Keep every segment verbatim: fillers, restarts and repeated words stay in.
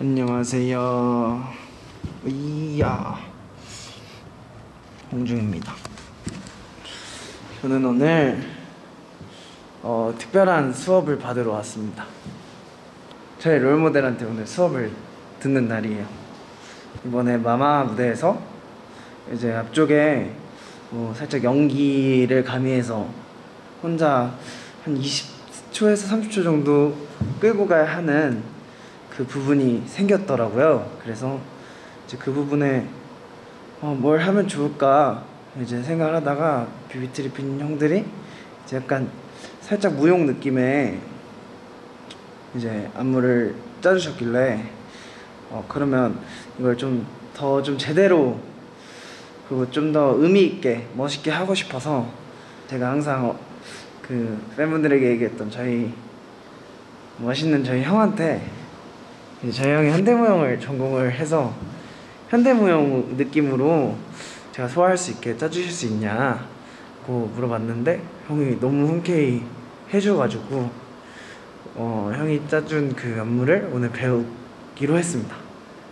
안녕하세요. 이야, 홍중입니다. 저는 오늘 어, 특별한 수업을 받으러 왔습니다. 저희 롤모델한테 오늘 수업을 듣는 날이에요. 이번에 마마 무대에서 이제 앞쪽에 뭐 살짝 연기를 가미해서 혼자 한 이십 초에서 삼십 초 정도 끌고 가야 하는 그 부분이 생겼더라고요. 그래서 이제 그 부분에 어, 뭘 하면 좋을까 이제 생각을 하다가 비비티 리핀 형들이 이제 약간 살짝 무용 느낌의 이제 안무를 짜주셨길래 어, 그러면 이걸 좀 더 좀 제대로 그리고 좀 더 의미 있게 멋있게 하고 싶어서 제가 항상 어, 그 팬분들에게 얘기했던 저희 멋있는 저희 형한테 저희 형이 현대무용을 전공을 해서 현대무용 느낌으로 제가 소화할 수 있게 짜주실 수 있냐고 물어봤는데 형이 너무 흔쾌히 해줘가지고 어, 형이 짜준 그 안무를 오늘 배우기로 했습니다.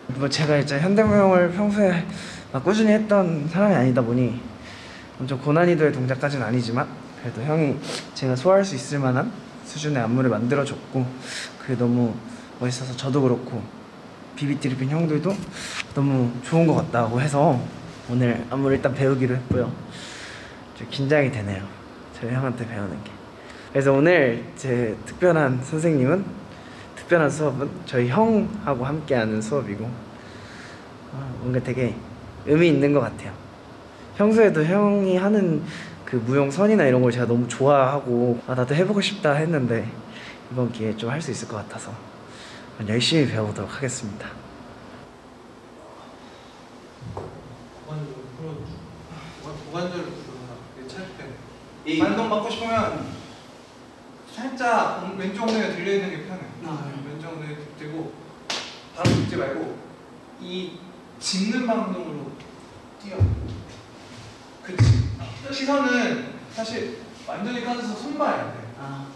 뭐 제가 이제 현대무용을 평소에 막 꾸준히 했던 사람이 아니다 보니 엄청 고난이도의 동작까지는 아니지만 그래도 형이 제가 소화할 수 있을 만한 수준의 안무를 만들어줬고 그게 너무 멋있어서 저도 그렇고 비비티 리핀 형들도 너무 좋은 것 같다고 해서 오늘 안무를 일단 배우기로 했고요. 좀 긴장이 되네요, 저희 형한테 배우는 게. 그래서 오늘 제 특별한 선생님은 특별한 수업은 저희 형하고 함께하는 수업이고 뭔가 되게 의미 있는 것 같아요. 평소에도 형이 하는 그 무용선이나 이런 걸 제가 너무 좋아하고 아 나도 해보고 싶다 했는데 이번 기회에 좀 할 수 있을 것 같아서 열심히 배워보도록 하겠습니다. 고관절을 부르나? 찰때 반동 받고 싶으면 살짝 왼쪽 엉덩이가 들려있는 게 편해. 아, 네. 왼쪽 엉덩이 들고 바로 짚지 말고 이 짚는 방향으로 뛰어. 그치. 시선은 사실 완전히 까져서 손만 해야 돼. 아,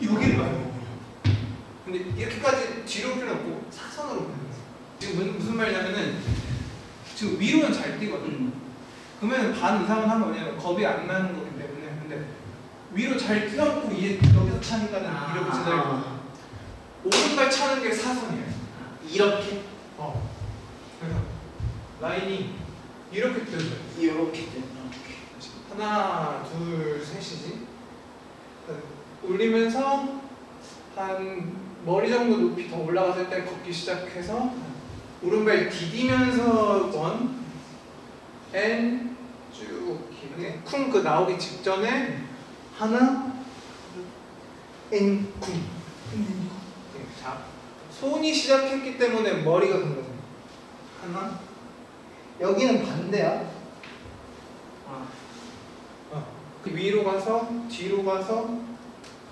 이렇게. 여기를 말고. 근데 이렇게까지 뒤로 필요 없고 사선으로 가는 거예요. 지금 무슨 말이냐면은 지금 위로는 잘 뛰거든. 음. 그러면 반 이상은 하면 뭐냐면 겁이 안 나는 거기 때문에 근데 위로 잘 뛰어놓고 여기서 차니까는 아 이렇게 제대로 아 오른발 차는 게 사선이에요. 이렇게? 어. 그래서 라인이 이렇게 뜨죠. 이렇게 뜨죠. 하나, 둘, 셋이지. 올리면서 한 머리 정도 높이 더 올라갔을 때 걷기 시작해서 오른발 디디면서 원, 앤, 쭉 길게 쿵 그 나오기 직전에 하나, 앤, 쿵. 자, 손이 시작했기 때문에 머리가 간 거잖아. 하나. 여기는 반대야. 아. 어. 그 위로 가서 뒤로 가서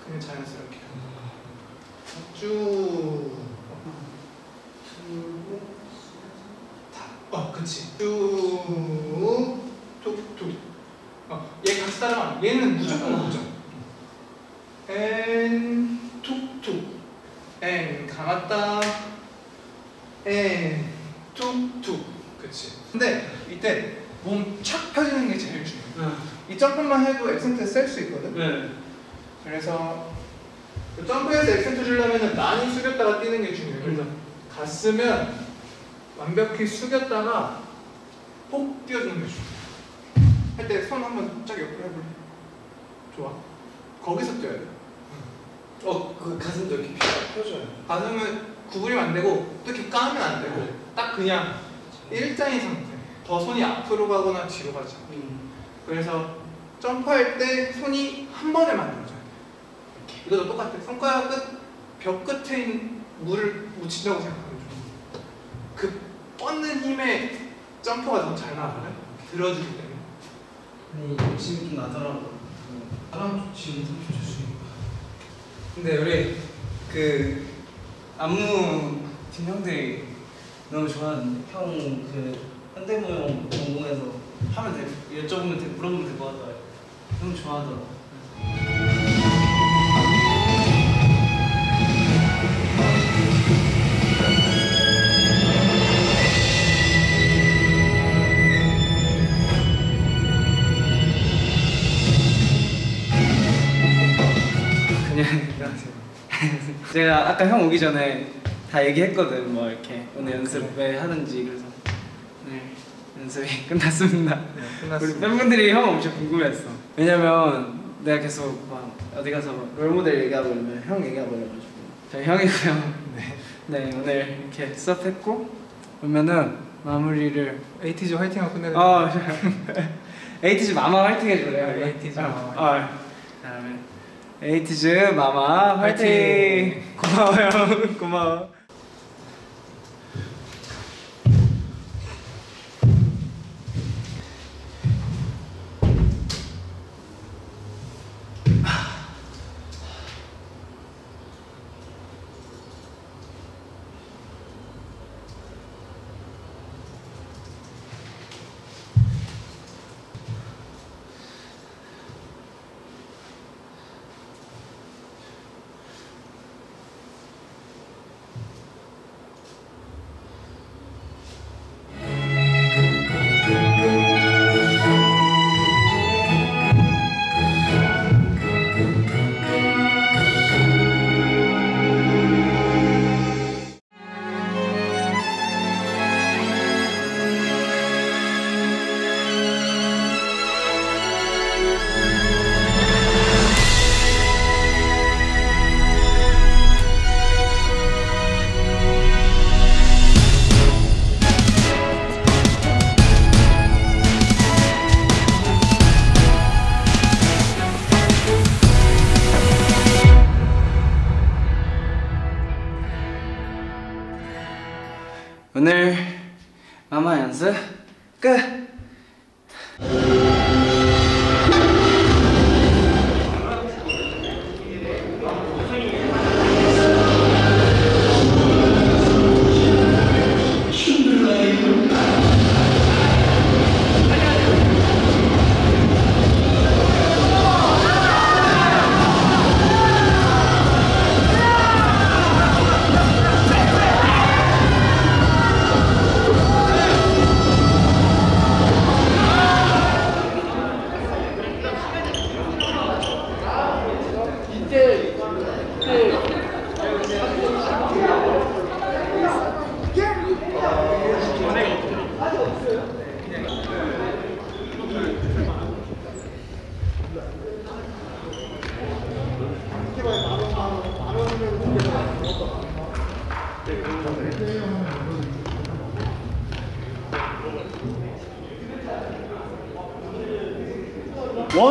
그냥 자연스럽게. 쭉 쭉 다. 어, 그치. 쭉 툭툭. 어, 얘 같이 따라가. 얘는 무조건 오죠. 엔 툭툭. 엔 감았다. 엔 툭툭. 그치. 근데 이때 몸 착 펴지는 게 제일 중요해. 이 점프만 해도 액센트 쓸 수 있거든. 네. 그래서 점프에서 액센트 주려면 많이 숙였다가 뛰는 게 중요해요. 그래서 갔으면 완벽히 숙였다가 폭 뛰어주는 게 중요해요. 할 때 손 한번 쫙 옆으로 해볼래? 좋아. 거기서 뛰어야 돼. 어, 그 가슴도 이렇게 펴줘요. 가슴은 구부리면 안 되고 또 이렇게 까면 안 되고 딱 그냥 일자인 상태. 더 손이 앞으로 가거나 뒤로 가지 않게. 그래서 점프할 때 손이 한 번에 만들어져요. 이것도 똑같아. 손가락 끝, 벽 끝에 있는 물을 묻힌다고 생각하면 좋아. 그 뻗는 힘에 점프가 더 잘 나가요. 들어주기 때문에. 아니, 욕심이 좀 나더라고. 사람 지금 삼십 초 주니까. 근데 우리 그 안무 팀 형들이 너무 좋아하는데 형 그 현대무용 전공해서 하면 돼, 여쭤보면 돼, 물어보면 될 것 같아요. 너무 좋아하더라고. Thank you. 제가 아까 형 오기 전에 다 얘기했거든. 뭐 이렇게 오늘 연습 왜 하는지. 그래서 네, 연습이 끝났습니다. 네, 끝났습니다. 우리 팬분들이 형 엄청 궁금했어. 왜냐면 내가 계속 막 어디 가서 롤모델 얘기하고 이러면 형 얘기하고 이래가지고. 저희 형이고요. 네. 네, 오늘 이렇게 수업했고 그러면은 마무리를 에이티즈 화이팅 하고 끝내는 거. 아, 에이티즈 마마 화이팅 해줄래요? 네, 에이티즈 아, 마마 화이팅. 아, 다음에 에이티즈 마마 화이팅! 화이팅. 고마워요. 고마워. 오늘 마마 연습 끝!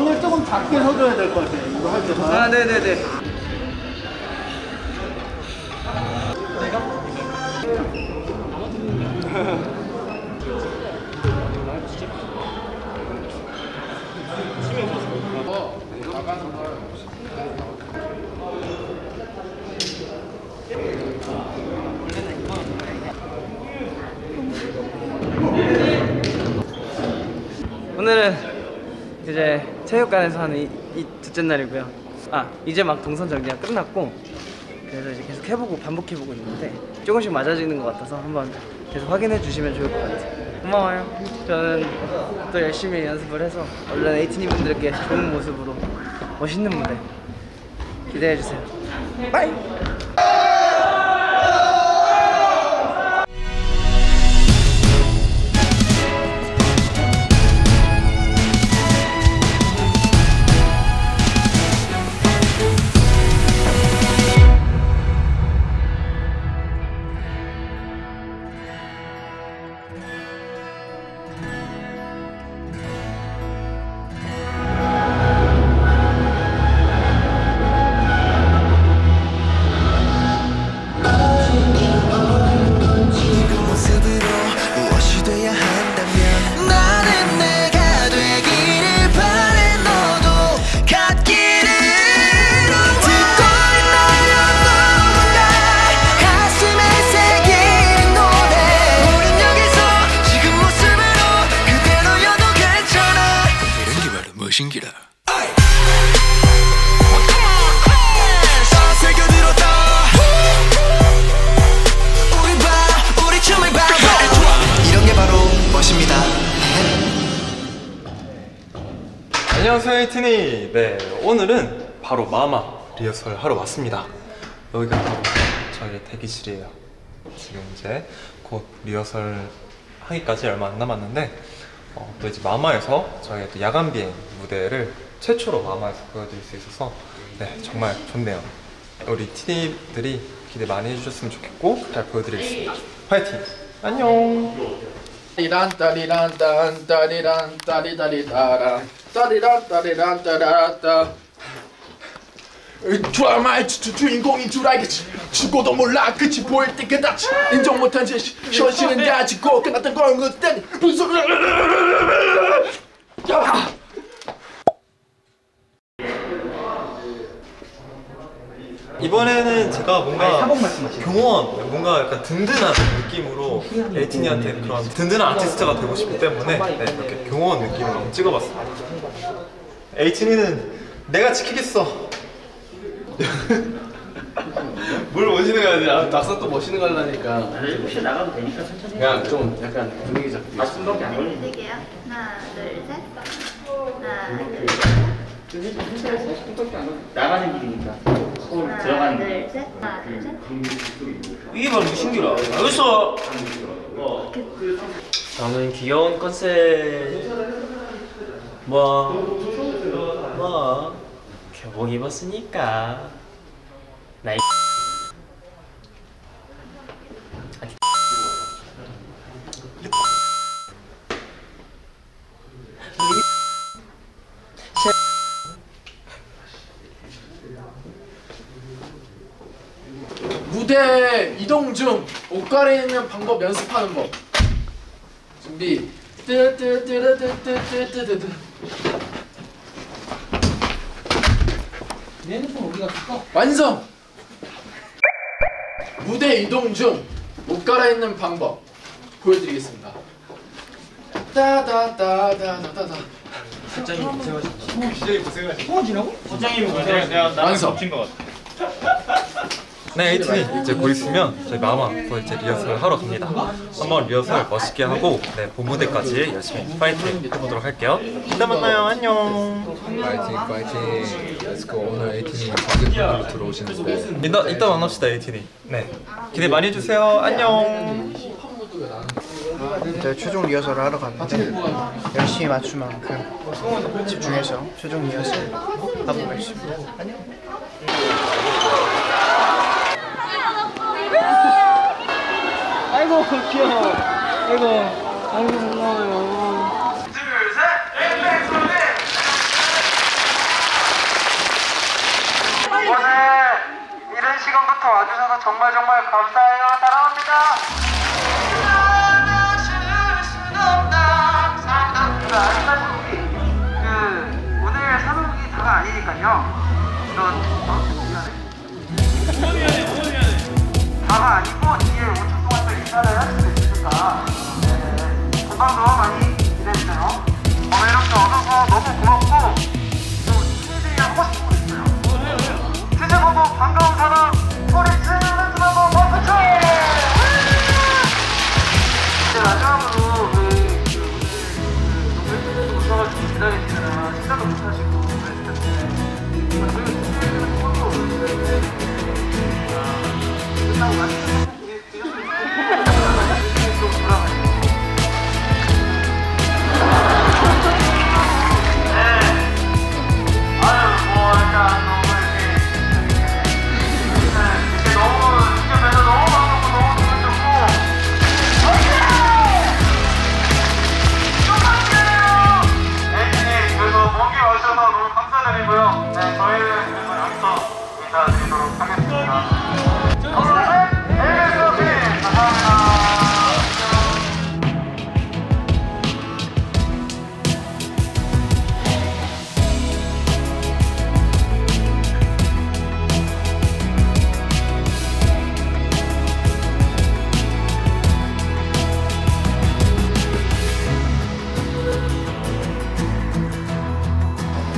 원을 조금 작게 서줘야 될 것 같아요. 이거 할 때는. 아, 네네네. 오늘은 이제 체육관에서 하는 이, 이 둘째 날이고요. 아, 이제 막 동선 정리가 끝났고 그래서 이제 계속 해보고 반복해보고 있는데 조금씩 맞아지는 것 같아서 한번 계속 확인해 주시면 좋을 것 같아요. 고마워요. 저는 또 열심히 연습을 해서 얼른 에이티니 분들께 좋은 모습으로 멋있는 무대 기대해 주세요. 빠이! 신기라. 이런 게 바로 멋입니다. 안녕하세요 에이티니. 네, 오늘은 바로 마마 리허설 하러 왔습니다. 여기가 바로 저희 대기실이에요. 지금 이제 곧 리허설 하기까지 얼마 안 남았는데 어, 또 이제 마마에서 저희의 또 야간 비행 무대를 최초로 마마에서 보여드릴 수 있어서 네, 정말 좋네요. 우리 티디들이 기대 많이 해주셨으면 좋겠고 잘 보여드리겠습니다. 파이팅! 안녕! 따리란 따리란 따란 따리란 따리다리 따란 따리란 따리란 따라따 드라마의 주인공인 줄 알겠지. 죽어도 몰라 끝이 보일 때 깨닫지. 인정 못한 진실 현실은 가지고 끝났던 걸 그땐 분석을 야! 이번에는 제가 뭔가 경호원, 뭔가 약간 든든한 느낌으로 에이틴이한테 그런 든든한 아티스트가 되고 싶기 때문에 네, 이렇게 경호원 느낌으로 한번 찍어봤습니다. 에이틴이는 내가 지키겠어. 뭘 멋있는 거 아니야? 낙서 또 멋있는 거 하려니까 혹시 나가도 되니까 천천히 그냥 좀 약간 분위기 잡고 아침밖에 안 걸리네. 세 개요? 하나, 둘, 셋. 하나, 둘, 셋. 나가는 길이니까 하나, 둘, 셋. 하나, 둘, 셋. 이게 바로 신기라. 알겠어. 저는 귀여운 컨셉. 뭐, 뭐, 교복 입었으니까. 나이. 무대 이동 중 옷 가리는 방법 연습하는 법 준비. 뜨뜨뜨뜨뜨뜨뜨뜨. 내 눈은 우리가 바꿔. 완성. 무대 이동 중 옷 갈아입는 방법 보여드리겠습니다. 따다다다다다다. 부장님 고생하셨다. 부장님 고생하셨다. 통화지라고? 부장님 고생하셨다. 내가 나랑 겹친 것 같아. 네, 에이틴이 이제 곧 있으면 저희 마마도 이제 리허설 하러 갑니다. 한번 리허설 멋있게 하고 네, 본무대까지 열심히 파이팅 해보도록 할게요. 이따 만나요. 안녕. 파이팅 파이팅. 렛츠고. 오늘 에이틴이 관객분들로 들어오시는데 이따, 이따 만납시다. 에이틴이 네 기대 많이 해주세요. 안녕. 이제 최종 리허설을 하러 갔는데 열심히 맞춘 만큼 집중해서 최종 리허설 해보겠습니다. 안녕. 아이고 귀여워. 아이고 아이고 고마워요. 둘, 셋! 엠백 선배! 오늘 이른 시간부터 와주셔서 정말 정말 감사해요. 사랑합니다. 그 오늘 산옥이 다가 아니니까요. 이런 어? 미안해. 다가 아니고 뒤에 인사를 할 수 있으니까 네, 건강도 많이 기대해주세요. 어, 매력도 얻어서 너무 고맙고 또 티디랑 하고 싶은 거 있어요. 티디 보고 반가운 사람 소리 지르는 줄 한번 박수쳐! 이제 마지막으로 우리 그 오셔가지고 기다리시느라 식사도 못하시고 그랬을 텐데 저희 티디는 또 오셨는데 끝나고 가시죠.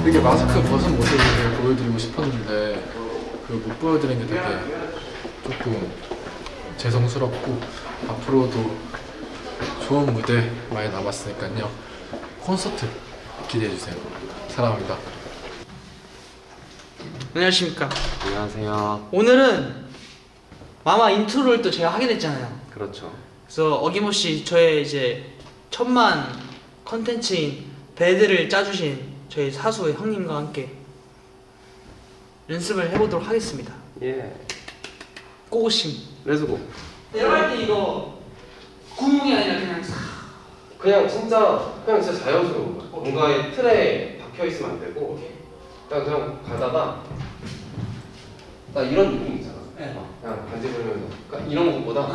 이렇게 마스크 벗은 모습을 보여드리고 싶었는데 그걸 못 보여드린 게 되게 조금 죄송스럽고 앞으로도 좋은 무대 많이 남았으니까요. 콘서트 기대해주세요. 사랑합니다. 안녕하십니까. 안녕하세요. 오늘은 마마 인트로를 또 제가 하게 됐잖아요. 그렇죠. 그래서 어김없이 저의 이제 천만 컨텐츠인 배드를 짜주신 저희 사수 형님과 함께 연습을 해보도록 하겠습니다. 예. 꼬고심. 렛츠고. 내가 할 때 이거 구멍이 아니라 그냥 사. 그냥 진짜 그냥 진짜 자연스러운 거야. 뭔가의 틀에 박혀 있으면 안 되고 그냥 그냥 가다가 나 이런 느낌 있잖아. 네. 어, 그냥 반지 부르면서 그러니까 이런 것보다.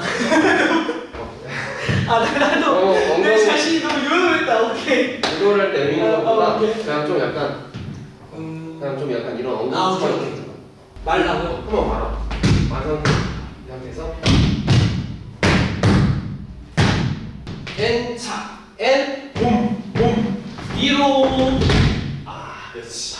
아, 나도 어, 엉덩이, 내 자신이 너무 요염했다. 오케이. 이걸 할 때 이런 것보다 아, 그냥 좀 약간 음... 그냥 좀 약간 이런 엉덩이 아, 말라고요? 한번 말아. 말아. 이 상태에서 N 차 N 봄 봄 위로 아 그렇지.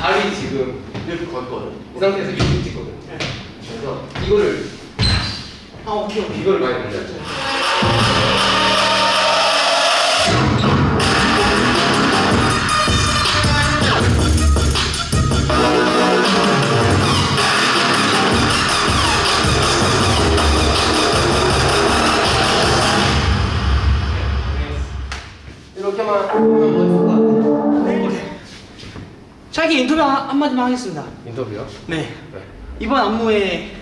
발이 지금 이렇게 걷거든. 이 상태에서 이렇게 찍거든. 네. 그래서 이거를 아 오케이 오케이 이걸 많이 만들었죠. 이렇게만 하면 멋있을 것 같아. 자기 인터뷰 한, 한마디만 하겠습니다. 인터뷰요? 네. 네. 이번 안무의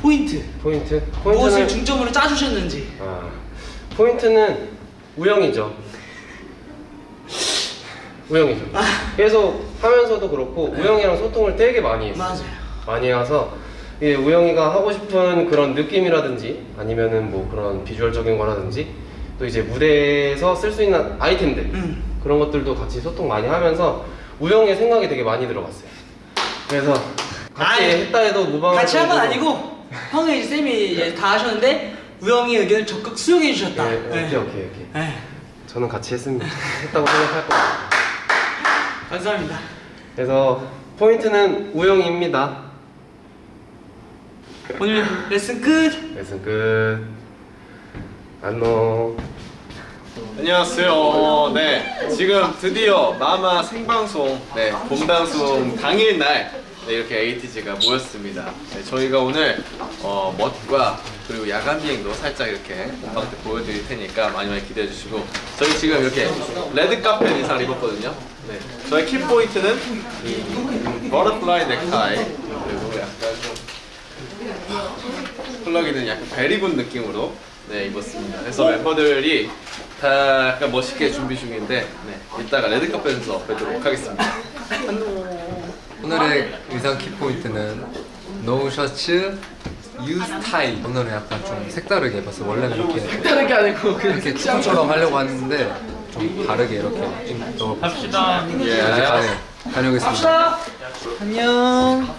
포인트. 포인트? 포인트는... 무엇을 중점으로 짜주셨는지. 아, 포인트는 우영이죠. 우영이죠. 아. 계속 하면서도 그렇고 네. 우영이랑 소통을 되게 많이 했어요. 맞아요. 많이 해서 예, 우영이가 하고 싶은 그런 느낌이라든지 아니면은 뭐 그런 비주얼적인 거라든지 또 이제 무대에서 쓸 수 있는 아이템들 음. 그런 것들도 같이 소통 많이 하면서 우영의 생각이 되게 많이 들어갔어요. 그래서 같이 아니, 했다 해도 무방한 같이 한 건 아니고 형이 이제 쌤이 이제 다 하셨는데 우영이 의견을 적극 수용해 주셨다. 네, 네. 오케이 오케이 오케이. 네. 저는 같이 했습니다. 했다고 생각할 겁니다. 감사합니다. 그래서 포인트는 우영입니다. 오늘 레슨 끝. 레슨 끝. 안녕. 안녕하세요. 네, 지금 드디어 마마 생방송, 네, 봄방송 당일날 네, 이렇게 에이티즈가 모였습니다. 네, 저희가 오늘 어, 멋과 그리고 야간 비행도 살짝 이렇게 본방 때 보여드릴 테니까 많이 많이 기대해 주시고 저희 지금 이렇게 레드카펫 의상을 입었거든요. 네, 저희 키포인트는 이 버터플라이 넥타이 그리고 약간 좀 플러기는 약간 베리군 느낌으로 네 입었습니다. 그래서 멤버들이 다 약간 멋있게 준비 중인데 네, 이따가 레드카펫에서 뵙도록 하겠습니다. 오늘의 의상 키포인트는 노우 셔츠, 유 스타일. 오늘은 약간 좀 색다르게 입었어요. 원래는 이렇게 색다르게 아니고 그냥 이렇게 춤처럼 하려고 하는데 좀 다르게 이렇게 좀 갑시다. 예, 다녀오겠습니다. 안녕.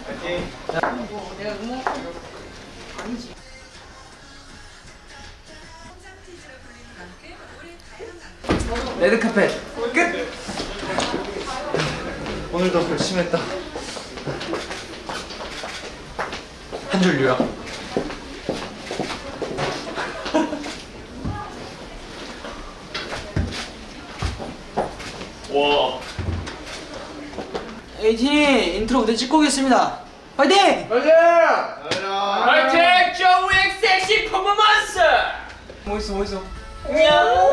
레드카펫 끝! 오늘도 열심히 했다. 한 줄 요약. 와. 에이티 인트로 무대 찍고 오겠습니다. 파이팅! 파이팅! 파이팅! 조우의 섹시 퍼포먼스! 멋있어 멋있어. 안녕!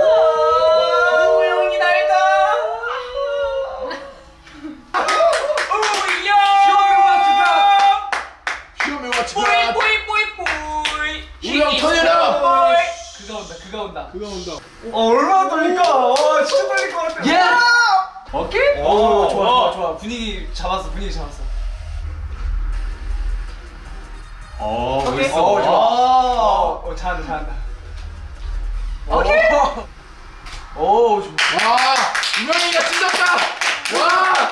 그가 온다. 그가 온다. 어, 얼마나 떨릴까? 어, 진짜 떨릴 것 같아. 예! 오케이? 오, 좋아, 좋아, 좋아. 분위기 잡았어, 분위기 잡았어. 어, 멋있어. 어, 좋아. 어, 어, 잘한다, 잘한다. 오케이! 오, 좋아. 와, 유명이가 찢었다! 와!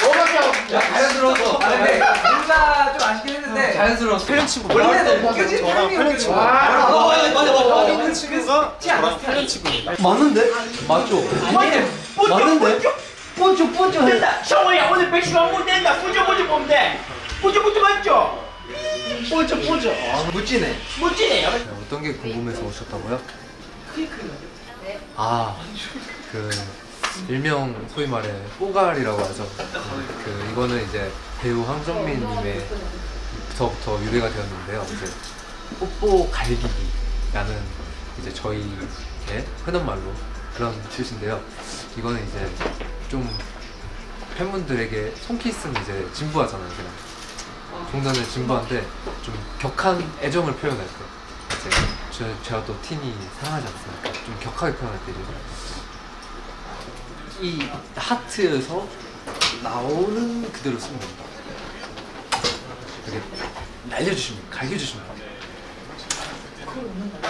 너무 야, 자연스러웠어. 아, 근데, 뭔가 좀 아쉽긴 했는데. 자연스러운 팬 친구. 원래는 웃겨진 팬이 웃겨진 거. 맞아 맞아. 웃는 친구가 저랑 팬 친구입니다. 맞는데? 맞죠? 맞는데? 뿌쭈 뿌쭈 된다. 정우야 오늘 배추가 못 된다. 뿌쭈 뿌쭈 보면 돼. 뿌쭈 뿌쭈 맞죠? 뿌쭈 뿌쭈. 묻지네. 묻지네요. 어떤 게 궁금해서 오셨다고요? 크리크요. 네. 아 그. 일명 소위 말해 뽀갈이라고 하죠. 그 이거는 이제 배우 황정민님의부터부터 유래가 되었는데요. 이제 뽀뽀 갈기기라는 이제 저희의 흔한 말로 그런 뜻인데요. 이거는 이제 좀 팬분들에게 손키스는 이제 진부하잖아요. 그냥 종단은 진부한데 좀 격한 애정을 표현할 때 이제 저, 제가 또 틴이 사랑하지 않습니까? 좀 격하게 표현할 때 이제 이 하트에서 나오는 그대로 쓰면 됩니다. 이렇게 날려주시면, 갈겨주시면 됩니다.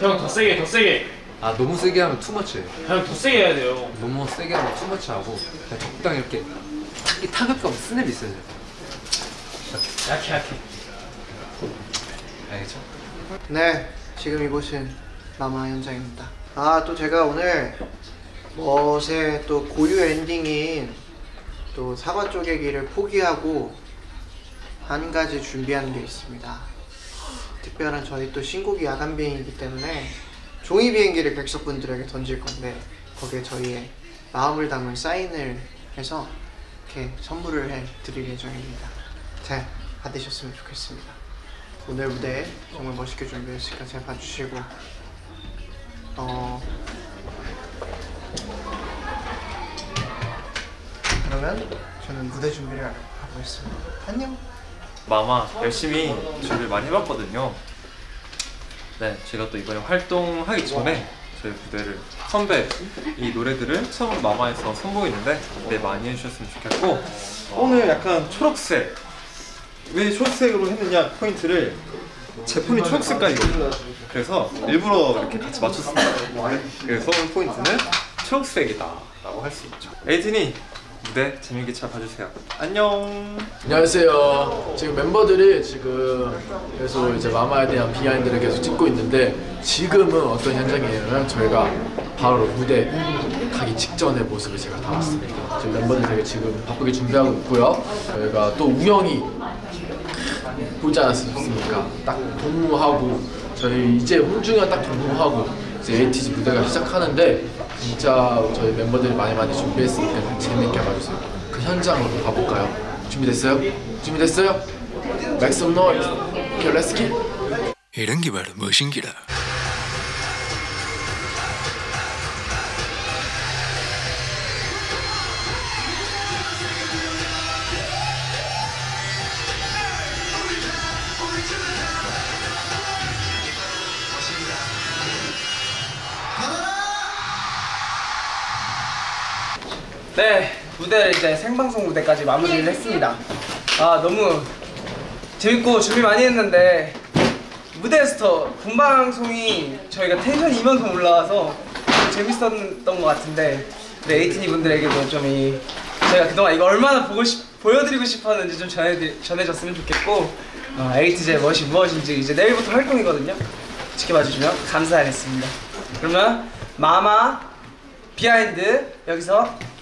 형 더 세게, 더 세게. 아 너무 세게 하면 투머치예요. 형 더 세게 해야 돼요. 너무 세게 하면 투머치하고 그냥 적당히 이렇게 탁, 타격감 스냅이 있어야 돼요. 약해, 약해. 알겠죠? 네, 지금 이곳은 마마 현장입니다. 아, 또 제가 오늘 멋의 또 고유 엔딩인 또 사과 쪼개기를 포기하고 한 가지 준비한 게 있습니다. 특별한 저희 또 신곡이 야간 비행이기 때문에 종이 비행기를 객석분들에게 던질 건데 거기에 저희의 마음을 담은 사인을 해서 이렇게 선물을 해 드릴 예정입니다. 잘 받으셨으면 좋겠습니다. 오늘 무대 정말 멋있게 준비했으니까 잘 봐주시고 어. 그러면 저는 무대 준비를 하고 있습니다. 안녕! 마마 열심히 준비를 많이 해봤거든요. 네, 제가 또 이번에 활동하기 전에 저희 무대를 선배 이 노래들을 처음 마마에서 선보이는데 기대 많이 해주셨으면 좋겠고 오늘 약간 초록색! 왜 초록색으로 했느냐 포인트를 제 폰이 초록색깔이거든요. 그래서 일부러 이렇게 같이 맞췄습니다. 그래서 오늘 포인트는 초록색이다 라고 할 수 있죠. 에이틴이 무대 재미있게 잘 봐주세요. 안녕. 안녕하세요. 지금 멤버들이 지금 계속 이제 마마에 대한 비하인드를 계속 찍고 있는데 지금은 어떤 현장이냐면 저희가 바로 무대 가기 직전의 모습을 제가 담았습니다. 지금 멤버들 되게 지금 바쁘게 준비하고 있고요. 저희가 또 우영이 보지 않았습니까? 딱 동무하고 저희 이제 홍중이랑 딱 동무하고. 이제 에이티즈 무대가 시작하는데 진짜 저희 멤버들이 많이 많이 준비했으니까 재밌게 봐주세요. 그 현장으로 가볼까요? 준비됐어요? 준비됐어요? Make some noise. Okay, let's get it. 이런 게 바로 멋인기라. 네, 무대를 이제 생방송 무대까지 마무리를 했습니다. 아 너무 재밌고 준비 많이 했는데 무대에서 더 본방송이 저희가 텐션이 이만큼 올라와서 재밌었던 것 같은데 네, 에이티니 분들에게도 좀 이 제가 그동안 이거 얼마나 보고 싶, 보여드리고 싶었는지 좀 전해, 전해졌으면 좋겠고 어, 에이티즈의 멋이 무엇인지 이제 내일부터 활동이거든요. 지켜봐주시면 감사하겠습니다. 그러면 마마 비하인드 여기서